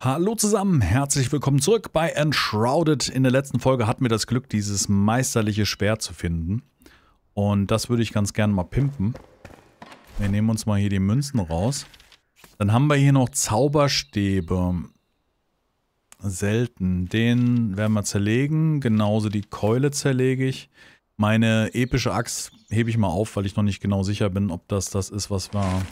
Hallo zusammen, herzlich willkommen zurück bei Enshrouded. In der letzten Folge hatten wir das Glück, dieses meisterliche Schwert zu finden. Und das würde ich ganz gerne mal pimpen. Wir nehmen uns mal hier die Münzen raus. Dann haben wir hier noch Zauberstäbe. Selten. Den werden wir zerlegen. Genauso die Keule zerlege ich. Meine epische Axt hebe ich mal auf, weil ich noch nicht genau sicher bin, ob das ist, was wir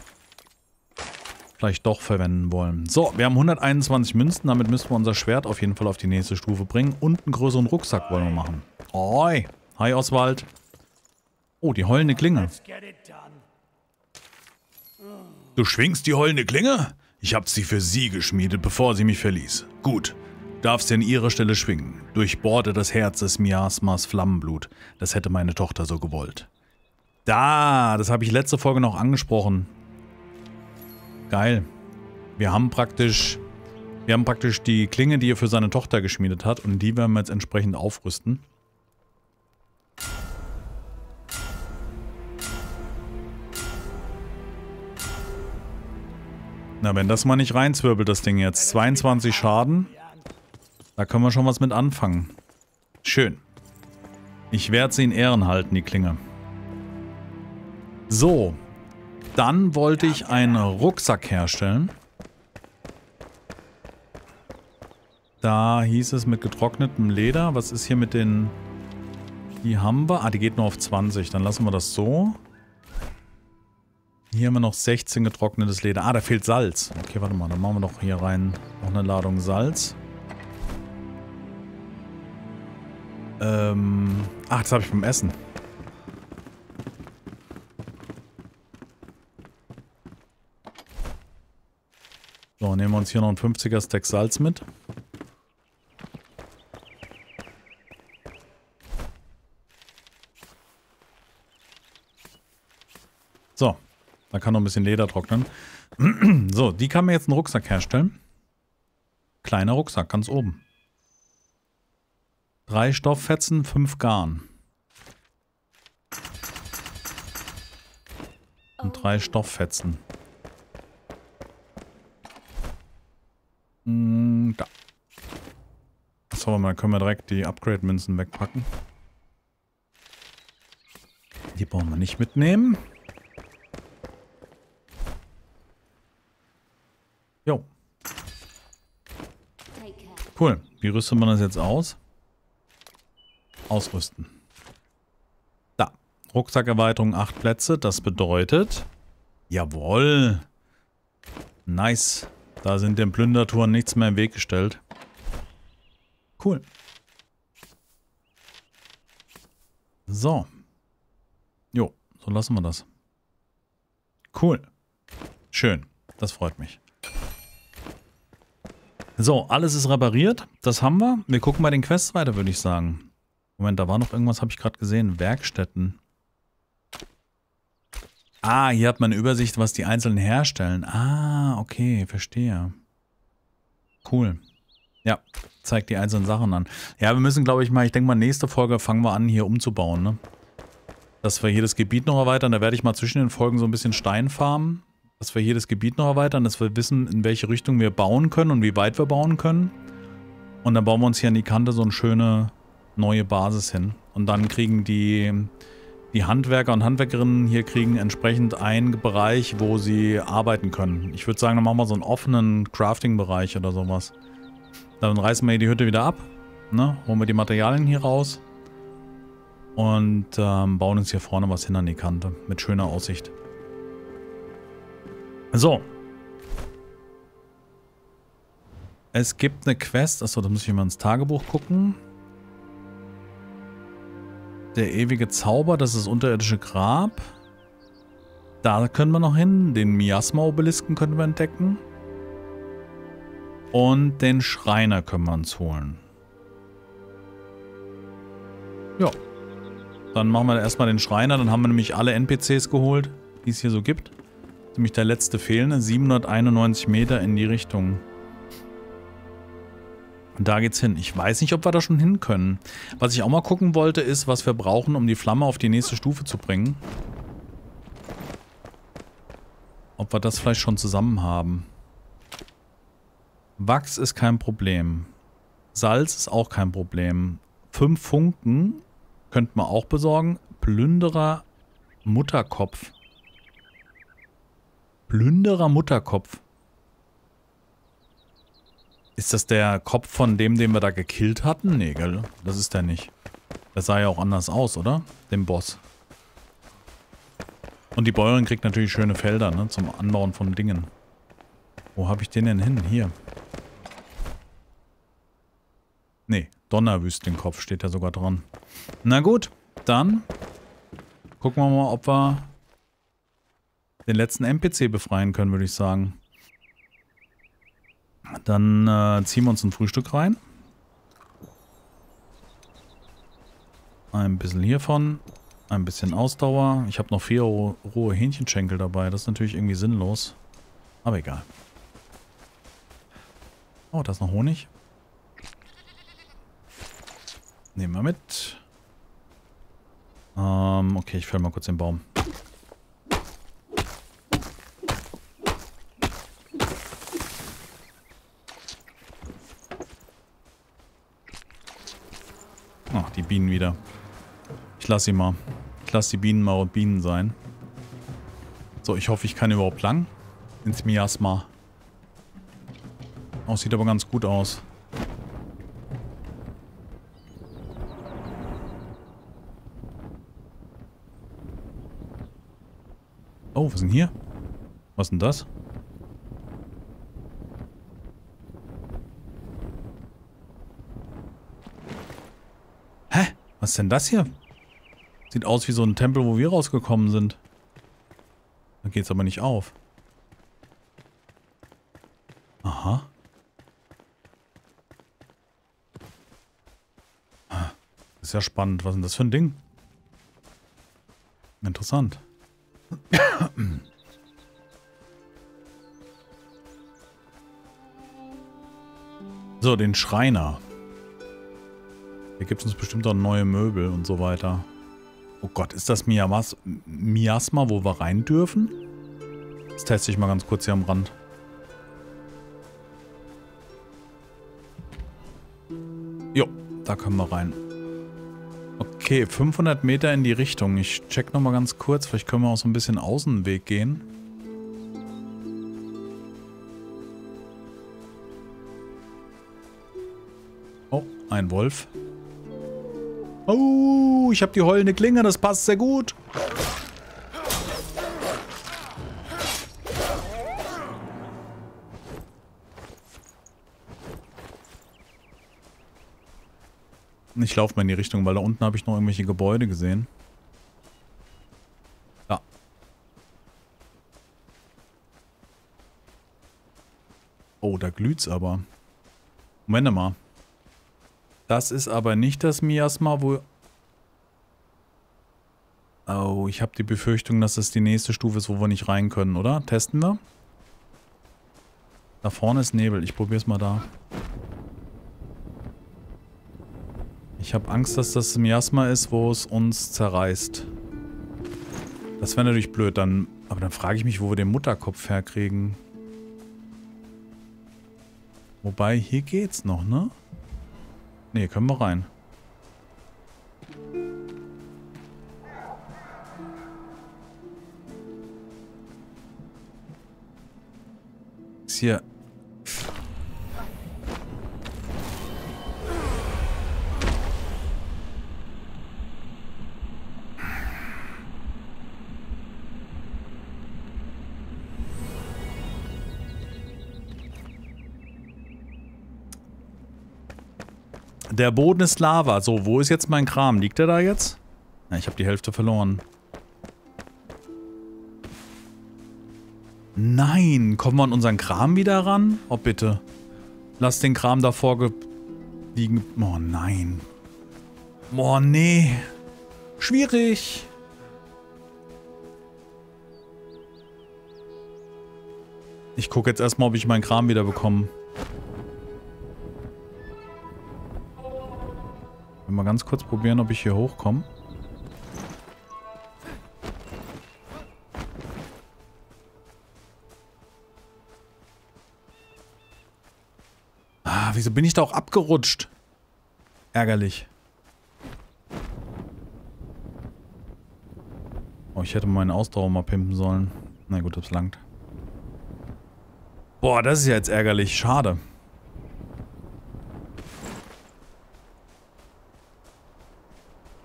vielleicht doch verwenden wollen. So, wir haben 121 Münzen. Damit müssen wir unser Schwert auf jeden Fall auf die nächste Stufe bringen. Und einen größeren Rucksack wollen wir machen. Oi. Hi, Oswald. Oh, die heulende Klinge. Du schwingst die heulende Klinge? Ich hab sie für sie geschmiedet, bevor sie mich verließ. Gut. Darfst in ihrer Stelle schwingen. Durchbohrte das Herz des Miasmas Flammenblut. Das hätte meine Tochter so gewollt. Da, das habe ich letzte Folge noch angesprochen. Geil. Wir haben praktisch die Klinge, die er für seine Tochter geschmiedet hat. Und die werden wir jetzt entsprechend aufrüsten. Na, wenn das mal nicht reinzwirbelt, das Ding jetzt. 22 Schaden. Da können wir schon was mit anfangen. Schön. Ich werde sie in Ehren halten, die Klinge. So. Dann wollte ich einen Rucksack herstellen. Da hieß es mit getrocknetem Leder. Was ist hier mit den... Die haben wir. Ah, die geht nur auf 20. Dann lassen wir das so. Hier haben wir noch 16 getrocknetes Leder. Ah, da fehlt Salz. Okay, warte mal. Dann machen wir doch hier rein noch eine Ladung Salz. Ach, das habe ich beim Essen. So, nehmen wir uns hier noch einen 50er Stack Salz mit. So, da kann noch ein bisschen Leder trocknen. So, die kann mir jetzt einen Rucksack herstellen. Kleiner Rucksack, ganz oben. 3 Stofffetzen, 5 Garn. Und 3 Stofffetzen. Da. Achso, mal können wir direkt die Upgrade-Münzen wegpacken. Die brauchen wir nicht mitnehmen. Jo. Cool. Wie rüstet man das jetzt aus? Ausrüsten. Da. Rucksackerweiterung 8 Plätze. Das bedeutet... Jawohl. Nice. Da sind den Plündertouren nichts mehr im Weg gestellt. Cool. So. Jo, so lassen wir das. Cool. Schön. Das freut mich. So, alles ist repariert. Das haben wir. Wir gucken mal den Quests weiter, würde ich sagen. Moment, da war noch irgendwas, habe ich gerade gesehen. Werkstätten. Ah, hier hat man eine Übersicht, was die einzelnen herstellen. Ah, okay, verstehe. Cool. Ja, zeigt die einzelnen Sachen an. Ja, wir müssen, glaube ich, mal, ich denke mal, nächste Folge fangen wir an, hier umzubauen, ne? Dass wir hier das Gebiet noch erweitern. Da werde ich mal zwischen den Folgen so ein bisschen Stein farmen. Dass wir hier das Gebiet noch erweitern, dass wir wissen, in welche Richtung wir bauen können und wie weit wir bauen können. Und dann bauen wir uns hier an die Kante so eine schöne neue Basis hin. Und dann kriegen die Handwerker und Handwerkerinnen hier kriegen entsprechend einen Bereich, wo sie arbeiten können. Ich würde sagen, dann machen wir so einen offenen Crafting-Bereich oder sowas. Dann reißen wir hier die Hütte wieder ab, ne? Holen wir die Materialien hier raus und bauen uns hier vorne was hin an die Kante mit schöner Aussicht. So. Es gibt eine Quest. Achso, da muss ich mal ins Tagebuch gucken. Der ewige Zauber, das ist das unterirdische Grab. Da können wir noch hin. Den Miasma-Obelisken können wir entdecken. Und den Schreiner können wir uns holen. Ja. Dann machen wir erstmal den Schreiner. Dann haben wir nämlich alle NPCs geholt, die es hier so gibt. Nämlich der letzte fehlende. 791 Meter in die Richtung. Und da geht's hin. Ich weiß nicht, ob wir da schon hin können. Was ich auch mal gucken wollte, ist, was wir brauchen, um die Flamme auf die nächste Stufe zu bringen. Ob wir das vielleicht schon zusammen haben. Wachs ist kein Problem. Salz ist auch kein Problem. 5 Funken könnten wir auch besorgen. Plünderer Mutterkopf. Plünderer Mutterkopf. Ist das der Kopf von dem, den wir da gekillt hatten? Nee, gell? Das ist der nicht. Der sah ja auch anders aus, oder? Dem Boss. Und die Bäuerin kriegt natürlich schöne Felder, ne? Zum Anbauen von Dingen. Wo habe ich den denn hin? Hier. Nee, Donnerwüstenkopf steht ja sogar dran. Na gut, dann gucken wir mal, ob wir den letzten NPC befreien können, würde ich sagen. Dann ziehen wir uns ein Frühstück rein. Ein bisschen hiervon. Ein bisschen Ausdauer. Ich habe noch 4 rohe Hähnchenschenkel dabei. Das ist natürlich irgendwie sinnlos. Aber egal. Oh, da ist noch Honig. Nehmen wir mit. Okay, ich fäll mal kurz den Baum. Ach, die Bienen wieder. Ich lasse sie mal. Ich lasse die Bienen mal Bienen sein. So, ich hoffe, ich kann überhaupt lang ins Miasma. Oh, sieht aber ganz gut aus. Oh, was ist denn hier? Was ist denn das? Hä? Was ist denn das hier? Sieht aus wie so ein Tempel, wo wir rausgekommen sind. Da geht's aber nicht auf. Aha. Ist ja spannend. Was ist denn das für ein Ding? Interessant. So, den Schreiner. Hier gibt es uns bestimmt auch neue Möbel und so weiter. Oh Gott, ist das Miasma, wo wir rein dürfen? Das teste ich mal ganz kurz hier am Rand. Jo, da können wir rein. Okay, 500 Meter in die Richtung. Ich check nochmal ganz kurz. Vielleicht können wir auch so ein bisschen Außenweg gehen. Oh, ein Wolf. Oh, ich habe die heulende Klinge, das passt sehr gut. Ich laufe mal in die Richtung, weil da unten habe ich noch irgendwelche Gebäude gesehen. Ja. Oh, da glüht's aber. Moment mal. Das ist aber nicht das Miasma, wo... Oh, ich habe die Befürchtung, dass das die nächste Stufe ist, wo wir nicht rein können, oder? Testen wir? Da vorne ist Nebel. Ich probiere es mal da. Ich habe Angst, dass das Miasma ist, wo es uns zerreißt. Das wäre natürlich blöd. Dann, aber dann frage ich mich, wo wir den Mutterkopf herkriegen. Wobei, hier geht's noch, ne? Ne, können wir rein. Ist hier... Der Boden ist Lava. So, wo ist jetzt mein Kram? Liegt der da jetzt? Ja, ich habe die Hälfte verloren. Nein, kommen wir an unseren Kram wieder ran? Oh, bitte. Lass den Kram davor liegen. Oh, nein. Oh, nee. Schwierig. Ich gucke jetzt erstmal, ob ich meinen Kram wieder bekomme. Mal ganz kurz probieren, ob ich hier hochkomme. Ah, wieso bin ich da auch abgerutscht? Ärgerlich. Oh, ich hätte meinen Ausdauer mal pimpen sollen. Na gut, das langt. Boah, das ist ja jetzt ärgerlich. Schade.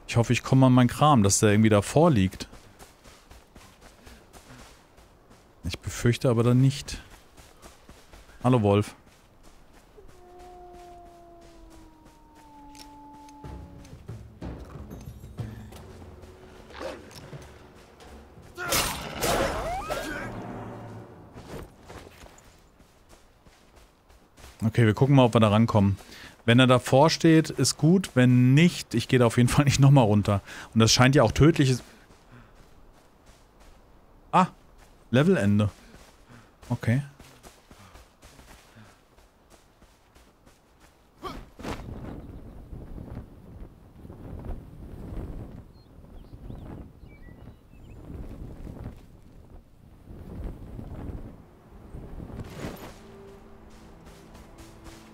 Ich hoffe, ich komme an meinen Kram, dass der irgendwie davor liegt. Ich befürchte aber dann nicht. Hallo, Wolf. Okay, wir gucken mal, ob wir da rankommen. Wenn er davor steht, ist gut. Wenn nicht, ich gehe da auf jeden Fall nicht nochmal runter. Und das scheint ja auch tödliches... Ah, Levelende. Okay.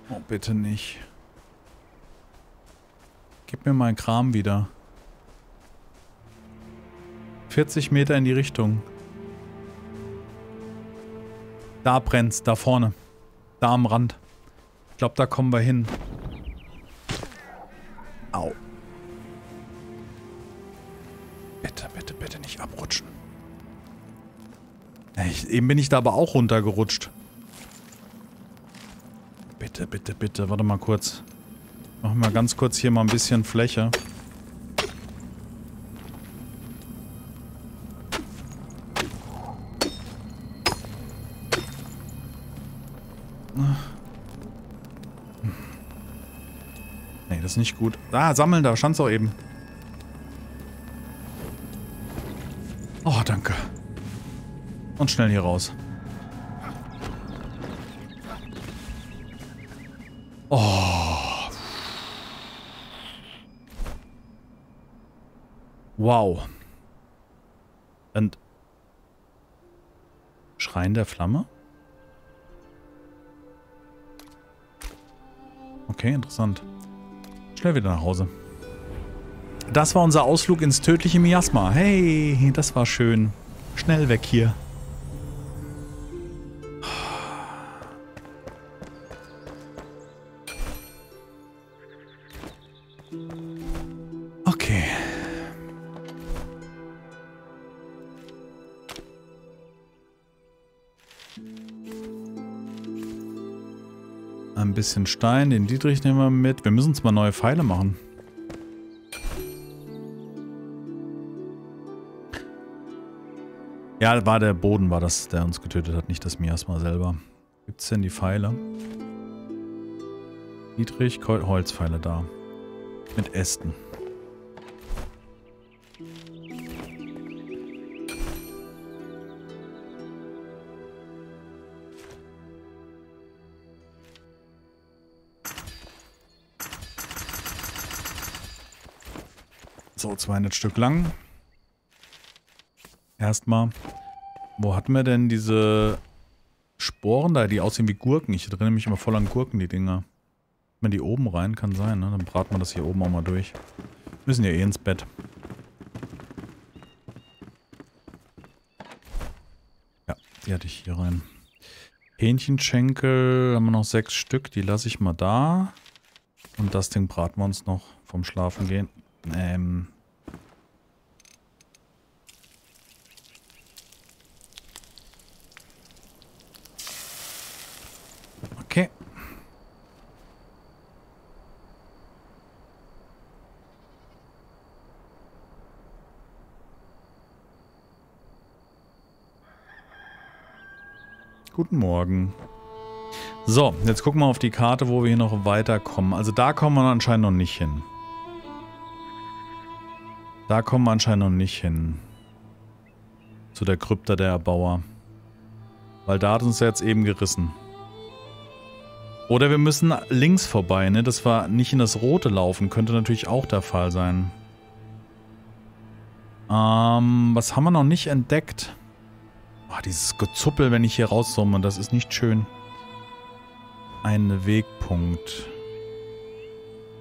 Oh, bitte nicht. Gib mir meinen Kram wieder. 40 Meter in die Richtung. Da brennt's, da vorne. Da am Rand. Ich glaube, da kommen wir hin. Au. Bitte, bitte, bitte nicht abrutschen. Eben bin ich da aber auch runtergerutscht. Bitte, bitte, bitte. Warte mal kurz. Machen wir ganz kurz hier mal ein bisschen Fläche. Nee, das ist nicht gut. Ah, sammeln, da stand's auch eben. Oh, danke. Und schnell hier raus. Wow. Und Schrein der Flamme? Okay, interessant. Schnell wieder nach Hause. Das war unser Ausflug ins tödliche Miasma. Hey, das war schön. Schnell weg hier. Bisschen Stein, den Dietrich nehmen wir mit. Wir müssen uns mal neue Pfeile machen. Ja, war der Boden, war das, der uns getötet hat, nicht das Miasma selber. Gibt's denn die Pfeile? Dietrich, Holzpfeile da. Mit Ästen. So, 200 Stück lang. Erstmal. Wo hatten wir denn diese Sporen da, die aussehen wie Gurken? Ich erinnere mich immer voll an Gurken, die Dinger. Wenn die oben rein, kann sein, ne? Dann braten wir das hier oben auch mal durch. Müssen ja eh ins Bett. Ja, die hatte ich hier rein. Hähnchenschenkel haben wir noch 6 Stück, die lasse ich mal da. Und das Ding braten wir uns noch vom Schlafen gehen. Okay. Guten Morgen. So, jetzt gucken wir auf die Karte, wo wir hier noch weiterkommen. Also da kommen wir anscheinend noch nicht hin. Da kommen wir anscheinend noch nicht hin. Zu der Krypta der Erbauer. Weil da hat uns der jetzt eben gerissen. Oder wir müssen links vorbei, ne? Dass wir nicht in das Rote laufen. Könnte natürlich auch der Fall sein. Was haben wir noch nicht entdeckt? Oh, dieses Gezuppel, wenn ich hier rauszoome. Das ist nicht schön. ein Wegpunkt.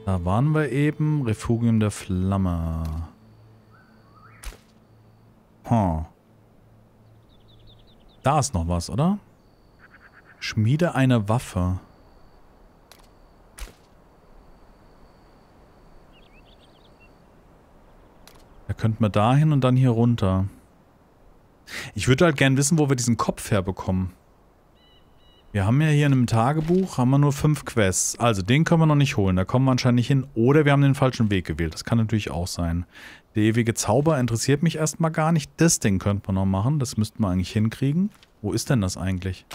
Da waren wir eben. Refugium der Flamme. Da ist noch was, oder? Schmiede eine Waffe. Da könnten wir da hin und dann hier runter. Ich würde halt gern wissen, wo wir diesen Kopf herbekommen. Wir haben ja hier in einem Tagebuch, haben wir nur 5 Quests. Also den können wir noch nicht holen, da kommen wir anscheinend nicht hin. Oder wir haben den falschen Weg gewählt, das kann natürlich auch sein. Der ewige Zauber interessiert mich erstmal gar nicht. Das Ding könnte man noch machen, das müssten wir eigentlich hinkriegen. Wo ist denn das eigentlich?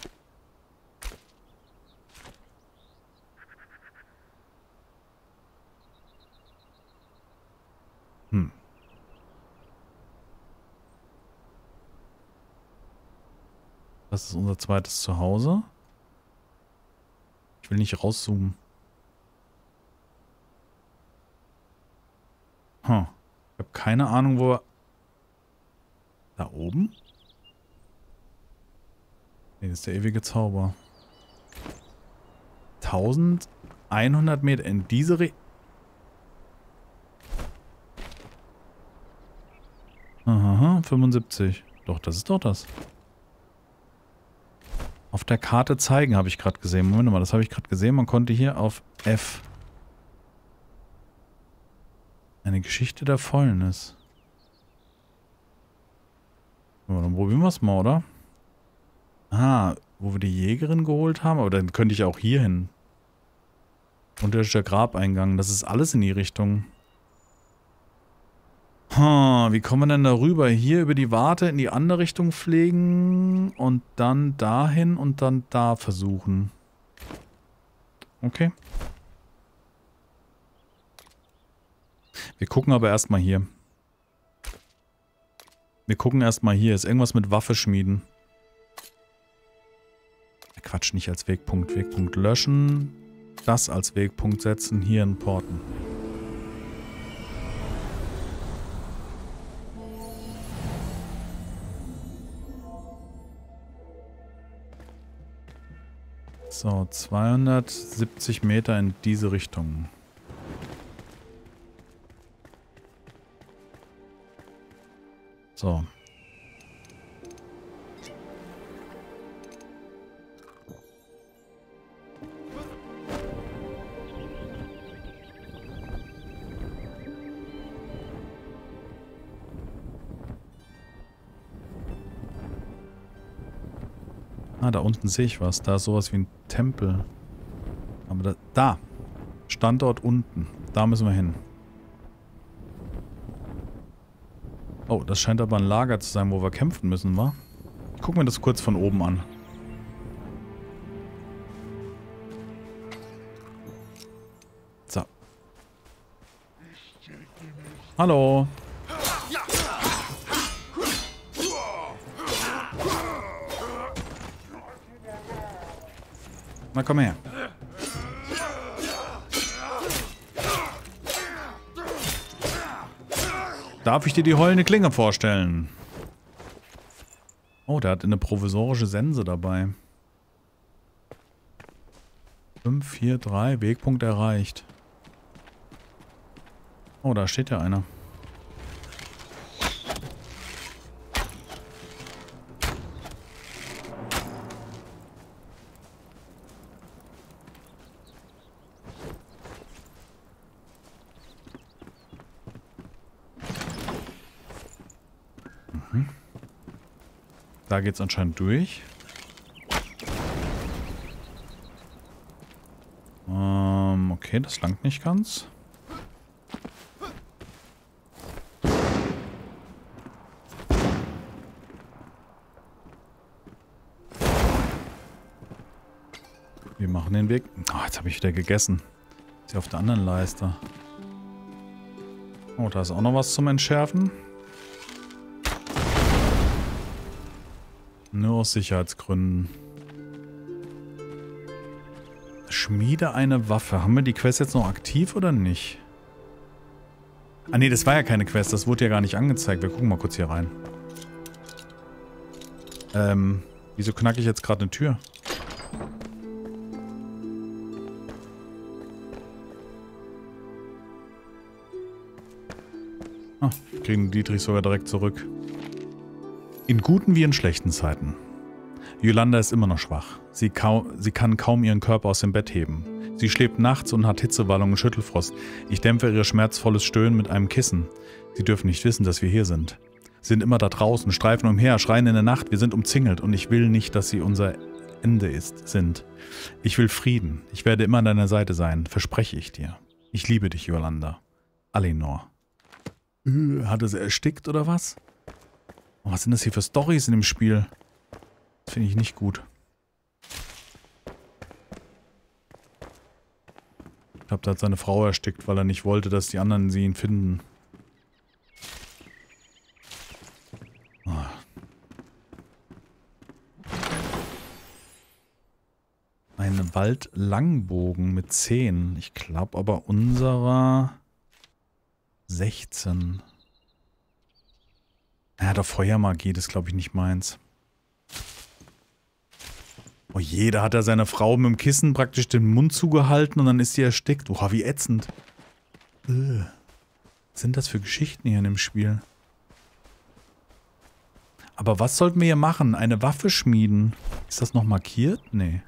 Das ist unser zweites Zuhause. Ich will nicht rauszoomen. Ich habe keine Ahnung, wo wir... Da oben? Nee, das ist der ewige Zauber. 1100 Meter in diese Aha, 75. Doch, das ist doch das. Auf der Karte zeigen, habe ich gerade gesehen. Moment mal, das habe ich gerade gesehen. Man konnte hier auf F. Eine Geschichte der Fäulnis. Ja, dann probieren wir es mal, oder? Wo wir die Jägerin geholt haben. Aber dann könnte ich auch hier hin. Unterirdischer Grabeingang. Das ist alles in die Richtung. Wie kommen wir denn da rüber? Hier über die Warte in die andere Richtung pflegen und dann dahin und dann da versuchen. Okay. Wir gucken aber erstmal hier. Wir gucken erstmal hier. Ist irgendwas mit Waffe schmieden? Quatsch, nicht als Wegpunkt. Wegpunkt löschen. Das als Wegpunkt setzen. Hier in Porten. So, 270 Meter in diese Richtung. So. Da unten sehe ich was. Da ist sowas wie ein Tempel. Aber da. Standort unten. Da müssen wir hin. Oh, das scheint aber ein Lager zu sein, wo wir kämpfen müssen, wa? Gucken wir das kurz von oben an. So. Hallo. Na komm her. Darf ich dir die heulende Klinge vorstellen? Oh, der hat eine provisorische Sense dabei. 543, Wegpunkt erreicht. Oh, da steht ja einer. Da geht's anscheinend durch. Okay, das langt nicht ganz. Wir machen den Weg. Jetzt habe ich wieder gegessen. Ist ja auf der anderen Leiste. Oh, da ist auch noch was zum Entschärfen. Nur aus Sicherheitsgründen. Schmiede eine Waffe. Haben wir die Quest jetzt noch aktiv oder nicht? Ah ne, das war ja keine Quest. Das wurde ja gar nicht angezeigt. Wir gucken mal kurz hier rein. Wieso knacke ich jetzt gerade eine Tür? Oh, wir kriegen Dietrich sogar direkt zurück. In guten wie in schlechten Zeiten. Yolanda ist immer noch schwach. Sie kann kaum ihren Körper aus dem Bett heben. Sie schläft nachts und hat Hitzewallungen und Schüttelfrost. Ich dämpfe ihr schmerzvolles Stöhnen mit einem Kissen. Sie dürfen nicht wissen, dass wir hier sind. Sie sind immer da draußen, streifen umher, schreien in der Nacht. Wir sind umzingelt und ich will nicht, dass sie unser Ende sind. Ich will Frieden. Ich werde immer an deiner Seite sein, verspreche ich dir. Ich liebe dich, Yolanda. Alinor. Hat er sie erstickt oder was? Oh, was sind das hier für Storys in dem Spiel? Das finde ich nicht gut. Ich glaube, da hat seine Frau erstickt, weil er nicht wollte, dass die anderen sie ihn finden. Ein Waldlangbogen mit 10. Ich glaube aber unserer 16. Ja, der Feuermagie, das ist glaube ich nicht meins. Oh je, da hat er seiner Frau mit dem Kissen praktisch den Mund zugehalten und dann ist sie erstickt. Oha, wie ätzend. Was sind das für Geschichten hier in dem Spiel? Aber was sollten wir hier machen? Eine Waffe schmieden. Ist das noch markiert? Nee.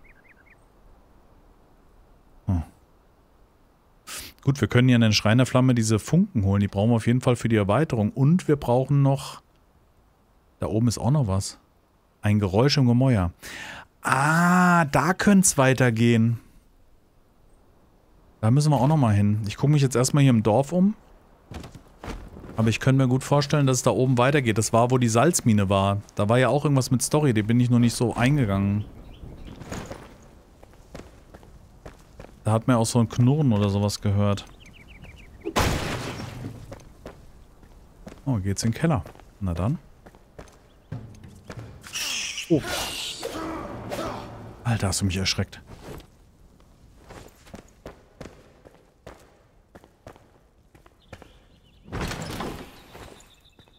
Gut, wir können hier an den Schrein der Flamme diese Funken holen. Die brauchen wir auf jeden Fall für die Erweiterung. Und wir brauchen noch... Da oben ist auch noch was. Ein Geräusch im Gemäuer. Ah, da könnte es weitergehen. Da müssen wir auch noch mal hin. Ich gucke mich jetzt erstmal hier im Dorf um. Aber ich könnte mir gut vorstellen, dass es da oben weitergeht. Das war, wo die Salzmine war. Da war ja auch irgendwas mit Story. Die bin ich nur nicht so eingegangen. Da hat man ja auch so ein Knurren oder sowas gehört. Oh, geht's in den Keller. Na dann. Oh. Alter, hast du mich erschreckt.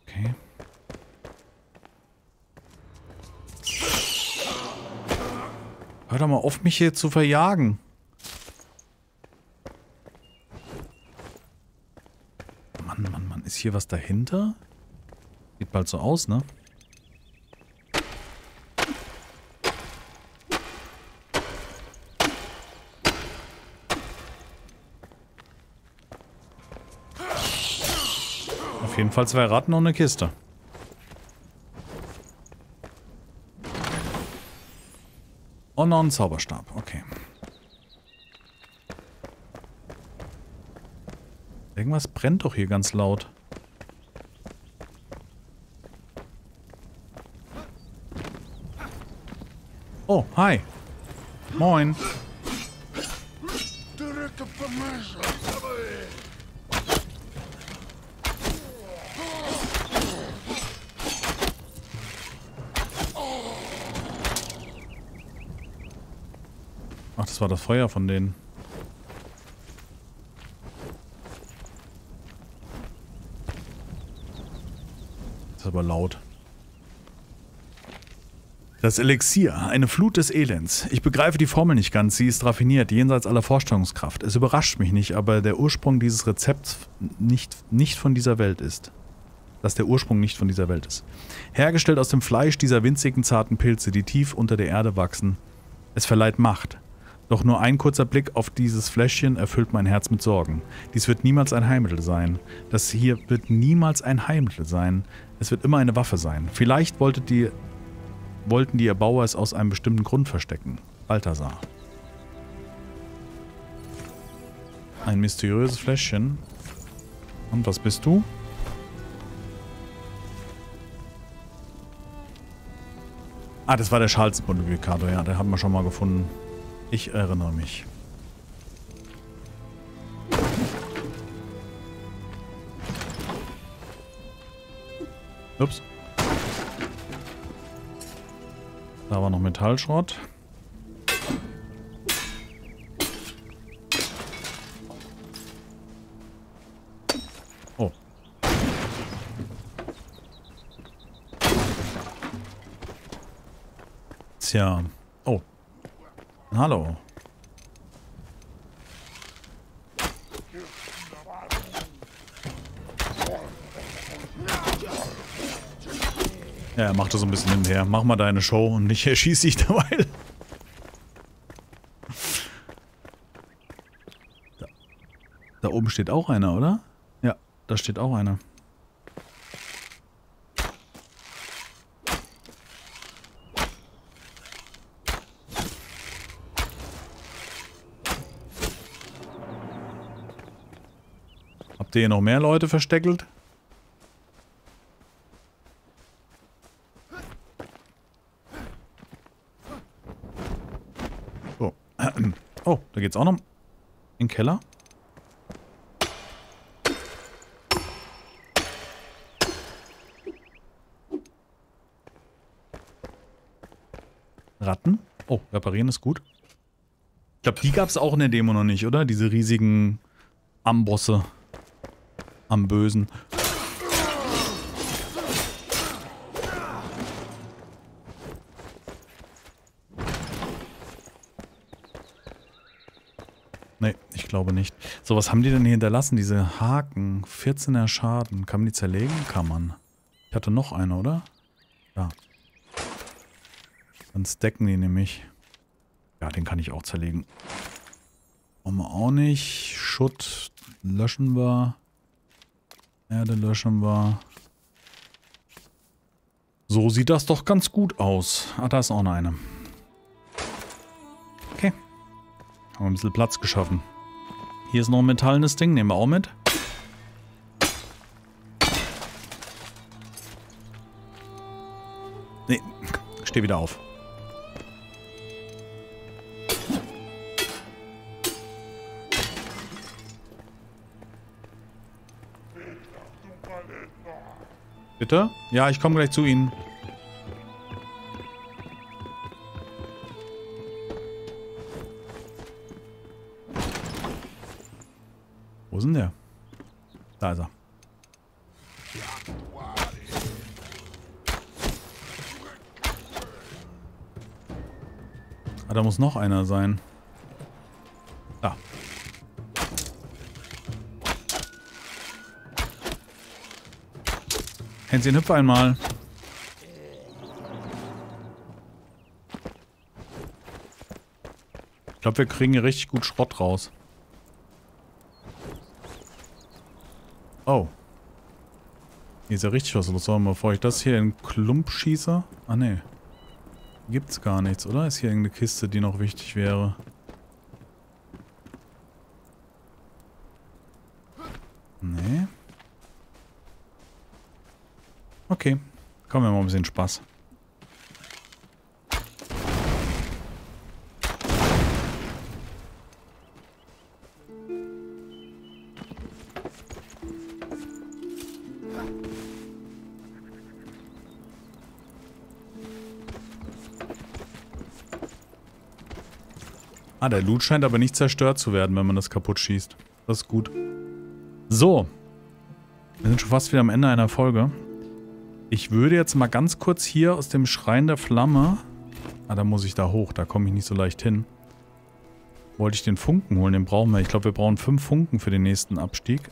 Okay. Hör doch mal auf, mich hier zu verjagen. Ist hier was dahinter? Sieht bald so aus, ne? Auf jeden Fall 2 Ratten und eine Kiste. Und noch ein Zauberstab, okay. Irgendwas brennt doch hier ganz laut. Oh, hi. Moin. Ach, das war das Feuer von denen. Das ist aber laut. Das Elixier, eine Flut des Elends. Ich begreife die Formel nicht ganz, sie ist raffiniert, jenseits aller Vorstellungskraft. Es überrascht mich nicht, aber der Ursprung dieses Rezepts nicht von dieser Welt ist. Dass der Ursprung nicht von dieser Welt ist. Hergestellt aus dem Fleisch dieser winzigen, zarten Pilze, die tief unter der Erde wachsen. Es verleiht Macht. Doch nur ein kurzer Blick auf dieses Fläschchen erfüllt mein Herz mit Sorgen. Dies wird niemals ein Heilmittel sein. Das hier wird niemals ein Heilmittel sein. Es wird immer eine Waffe sein. Vielleicht wollten die Erbauer es aus einem bestimmten Grund verstecken. Balthasar. Ein mysteriöses Fläschchen. Und was bist du? Ah, das war der Schalzenmodifikator, ja, den haben wir schon mal gefunden. Ich erinnere mich. Ups. Da war noch Metallschrott. Oh. Tja. Oh. Hallo. Ja, mach das so ein bisschen hinterher. Mach mal deine Show und ich erschieß dich dabei. Da oben steht auch einer, oder? Ja, da steht auch einer. Habt ihr hier noch mehr Leute versteckelt? Oh, oh, da geht's auch noch in den Keller. Ratten. Oh, reparieren ist gut. Ich glaube, die gab es auch in der Demo noch nicht, oder? Diese riesigen Ambosse. Am Bösen. Nee, ich glaube nicht. So, was haben die denn hier hinterlassen? Diese Haken. 14er Schaden. Kann man die zerlegen? Kann man. Ich hatte noch eine, oder? Ja. Dann stacken die nämlich. Ja, den kann ich auch zerlegen. Brauchen wir auch nicht. Schutt löschen wir. Erde löschen wir. So sieht das doch ganz gut aus. Ah, da ist auch noch eine. Okay. Haben wir ein bisschen Platz geschaffen. Hier ist noch ein metallenes Ding. Nehmen wir auch mit. Nee, steh wieder auf. Bitte? Ja, ich komme gleich zu Ihnen. Wo ist denn der? Da ist er. Ah, da muss noch einer sein. Da. Hänschen, hüpf einmal. Ich glaube, wir kriegen hier richtig gut Schrott raus. Oh. Hier ist ja richtig was los. Bevor ich das hier in Klump schieße. Ah, ne. Gibt's gar nichts, oder? Ist hier irgendeine Kiste, die noch wichtig wäre? Nee. Okay, kommen wir mal ein bisschen Spaß. Ah, der Loot scheint aber nicht zerstört zu werden, wenn man das kaputt schießt. Das ist gut. So. Wir sind schon fast wieder am Ende einer Folge. Ich würde jetzt mal ganz kurz hier aus dem Schrein der Flamme... Ah, da muss ich da hoch. Da komme ich nicht so leicht hin. Wollte ich den Funken holen? Den brauchen wir. Ich glaube, wir brauchen 5 Funken für den nächsten Abstieg.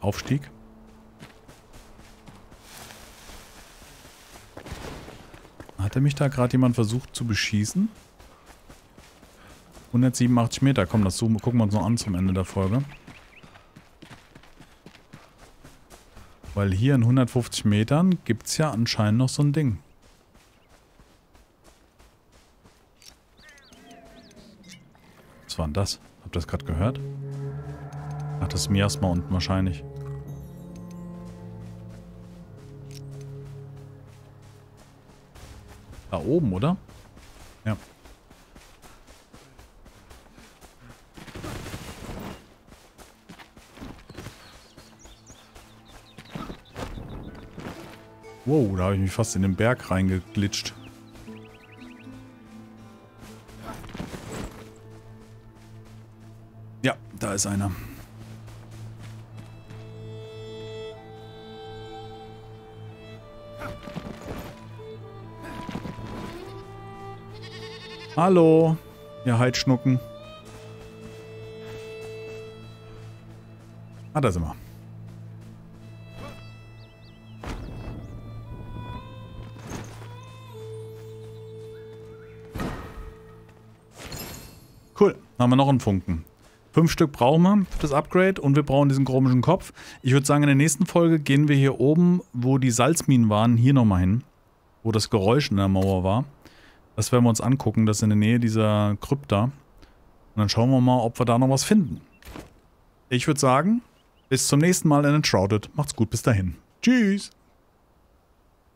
Aufstieg. Hatte mich da gerade jemand versucht zu beschießen? 187 Meter. Komm, das gucken wir uns noch an zum Ende der Folge. Weil hier in 150 Metern gibt es ja anscheinend noch so ein Ding. Was war denn das? Habt ihr das gerade gehört? Ach, das ist Miasma unten wahrscheinlich. Da oben, oder? Ja. Wow, da habe ich mich fast in den Berg reingeglitscht. Ja, da ist einer. Hallo, ihr Heidschnucken. Ah, da sind wir. Cool, dann haben wir noch einen Funken. 5 Stück brauchen wir für das Upgrade und wir brauchen diesen komischen Kopf. Ich würde sagen, in der nächsten Folge gehen wir hier oben, wo die Salzminen waren, hier nochmal hin. Wo das Geräusch in der Mauer war. Das werden wir uns angucken, das ist in der Nähe dieser Krypta. Und dann schauen wir mal, ob wir da noch was finden. Ich würde sagen, bis zum nächsten Mal in Enshrouded. Macht's gut, bis dahin. Tschüss!